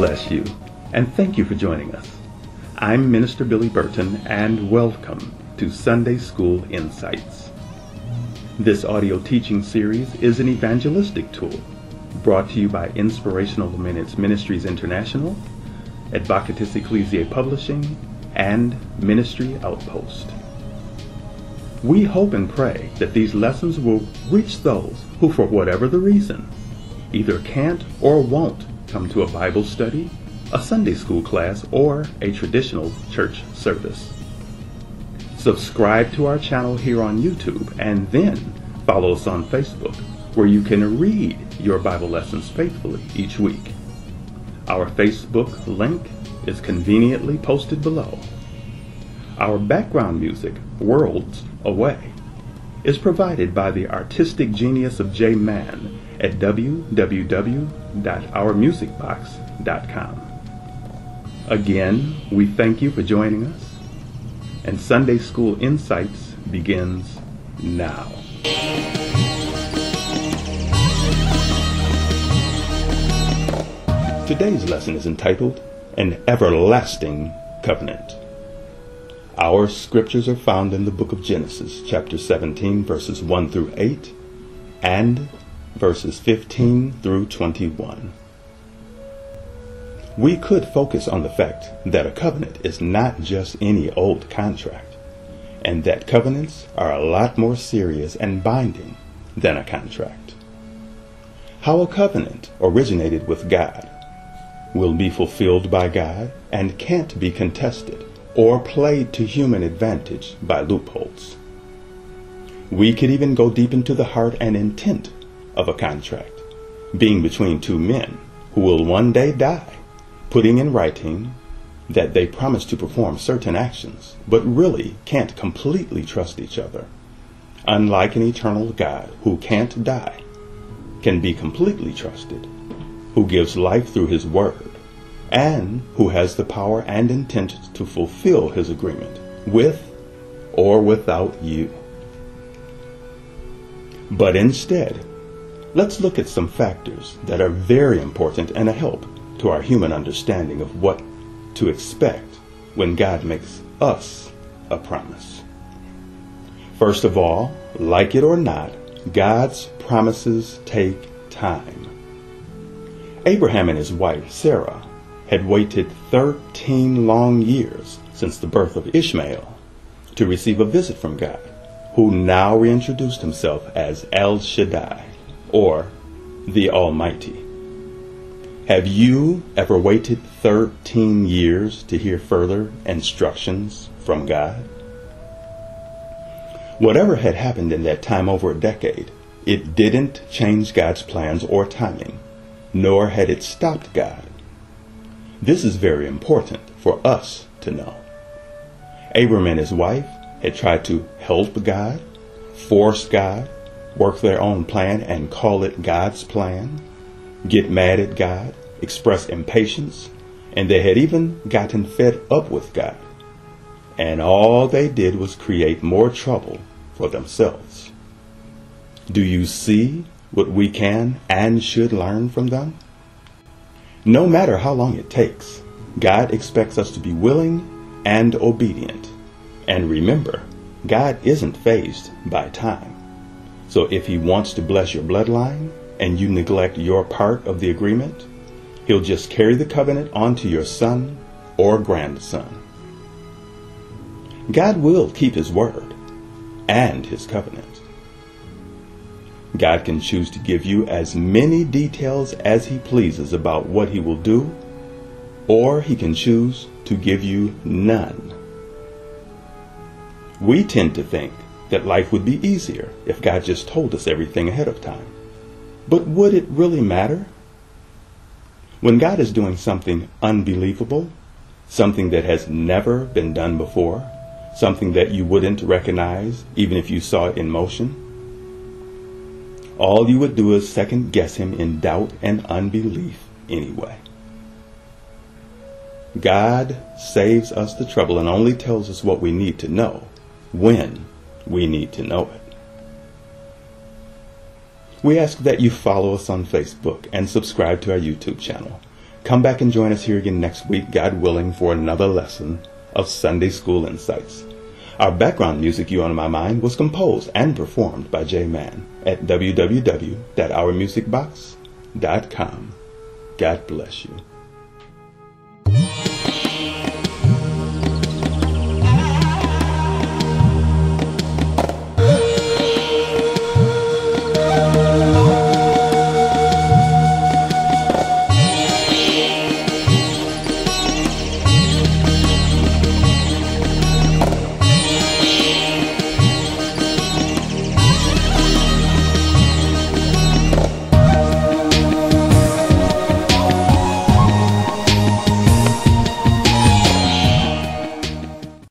bless you, and thank you for joining us. I'm Minister Billy Burton, and welcome to Sunday School Insights. This audio teaching series is an evangelistic tool brought to you by Inspirational Minutes Ministries International, Advocatis Ecclesiae Publishing, and Ministry Outpost. We hope and pray that these lessons will reach those who, for whatever the reason, either can't or won't come to a Bible study, a Sunday school class, or a traditional church service. Subscribe to our channel here on YouTube, and then follow us on Facebook, where you can read your Bible lessons faithfully each week. Our Facebook link is conveniently posted below. Our background music, Worlds Away, is provided by the artistic genius of J. Mann at www.ourmusicbox.com. Again, we thank you for joining us, and Sunday School Insights begins now. Today's lesson is entitled, An Everlasting Covenant. Our scriptures are found in the book of Genesis, chapter 17, verses 1 through 8, and verses 15 through 21. We could focus on the fact that a covenant is not just any old contract, and that covenants are a lot more serious and binding than a contract. How a covenant originated with God, will be fulfilled by God, and can't be contested or played to human advantage by loopholes. We could even go deep into the heart and intent of a contract, being between two men who will one day die, putting in writing that they promise to perform certain actions, but really can't completely trust each other. Unlike an eternal God who can't die, can be completely trusted, who gives life through his word, and who has the power and intent to fulfill his agreement, with or without you. But instead, let's look at some factors that are very important and a help to our human understanding of what to expect when God makes us a promise. First of all, like it or not, God's promises take time. Abraham and his wife, Sarah, had waited 13 long years since the birth of Ishmael to receive a visit from God, who now reintroduced himself as El Shaddai, or the Almighty. Have you ever waited 13 years to hear further instructions from God? Whatever had happened in that time over a decade, it didn't change God's plans or timing, nor had it stopped God. This is very important for us to know. Abram and his wife had tried to help God, force God, work their own plan and call it God's plan, get mad at God, express impatience, and they had even gotten fed up with God. And all they did was create more trouble for themselves. Do you see what we can and should learn from them? No matter how long it takes, God expects us to be willing and obedient. And remember, God isn't fazed by time. So if he wants to bless your bloodline and you neglect your part of the agreement, he'll just carry the covenant on to your son or grandson. God will keep his word and his covenant. God can choose to give you as many details as he pleases about what he will do, or he can choose to give you none. We tend to think that life would be easier if God just told us everything ahead of time. But would it really matter? When God is doing something unbelievable, something that has never been done before, something that you wouldn't recognize even if you saw it in motion, all you would do is second guess him in doubt and unbelief anyway. God saves us the trouble and only tells us what we need to know when we need to know it. We ask that you follow us on Facebook and subscribe to our YouTube channel. Come back and join us here again next week, God willing, for another lesson of Sunday School Insights. Our background music, You On My Mind, was composed and performed by J. Mann at www.ourmusicbox.com. God bless you.